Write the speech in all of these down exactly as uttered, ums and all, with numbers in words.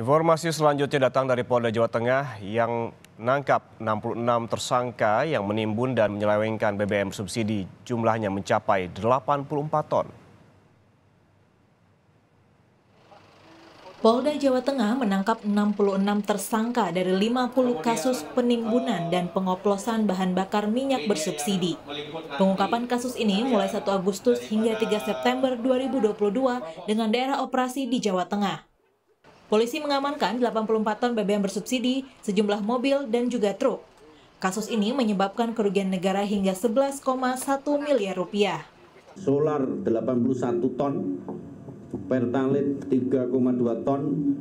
Informasi selanjutnya datang dari Polda Jawa Tengah yang menangkap enam puluh enam tersangka yang menimbun dan menyelewengkan B B M subsidi. Jumlahnya mencapai delapan puluh empat ton. Polda Jawa Tengah menangkap enam puluh enam tersangka dari lima puluh kasus penimbunan dan pengoplosan bahan bakar minyak bersubsidi. Pengungkapan kasus ini mulai satu Agustus hingga tiga September dua ribu dua puluh dua dengan daerah operasi di Jawa Tengah. Polisi mengamankan delapan puluh empat ton B B M bersubsidi, sejumlah mobil, dan juga truk. Kasus ini menyebabkan kerugian negara hingga sebelas koma satu miliar rupiah. Solar delapan puluh satu ton, pertalite tiga koma dua ton,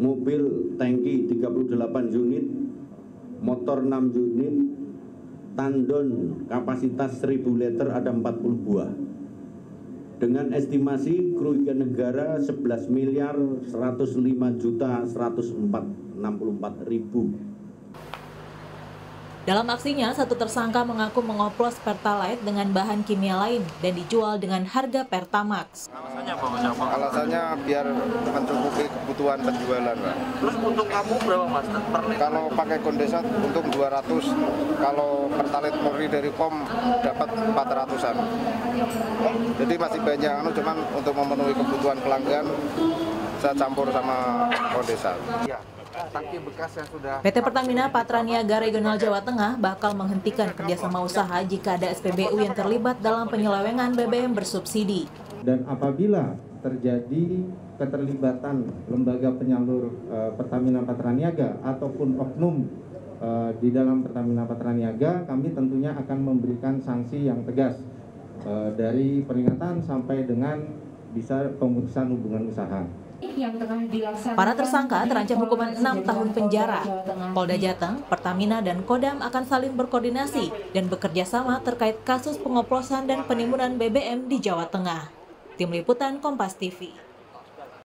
mobil tangki tiga puluh delapan unit, motor enam unit, tandon kapasitas seribu liter ada empat puluh buah. Dengan estimasi kerugian negara sebelas miliar seratus lima juta seratus empat puluh empat ribu. Dalam aksinya, satu tersangka mengaku mengoplos pertalite dengan bahan kimia lain dan dijual dengan harga pertamax. Alasannya apa, Mas? Alasannya biar mencukupi kebutuhan penjualan, Pak. Terus untung kamu berapa, Mas? Kalau pakai kondensat untung dua ratus, kalau pertalite murni dari pom dapat empat ratusan. Jadi masih banyak, anu cuman untuk memenuhi kebutuhan pelanggan saya campur sama kondensat. Ya. P T Pertamina Patra Niaga Regional Jawa Tengah bakal menghentikan kerjasama usaha jika ada S P B U yang terlibat dalam penyelewengan B B M bersubsidi. Dan apabila terjadi keterlibatan lembaga penyalur uh, Pertamina Patra Niaga ataupun oknum uh, di dalam Pertamina Patra Niaga, kami tentunya akan memberikan sanksi yang tegas uh, dari peringatan sampai dengan bisa pemutusan hubungan usaha. Para tersangka terancam hukuman enam tahun penjara. Polda Jateng, Pertamina, dan Kodam akan saling berkoordinasi dan bekerja sama terkait kasus pengoplosan dan penimbunan B B M di Jawa Tengah. Tim Liputan Kompas T V.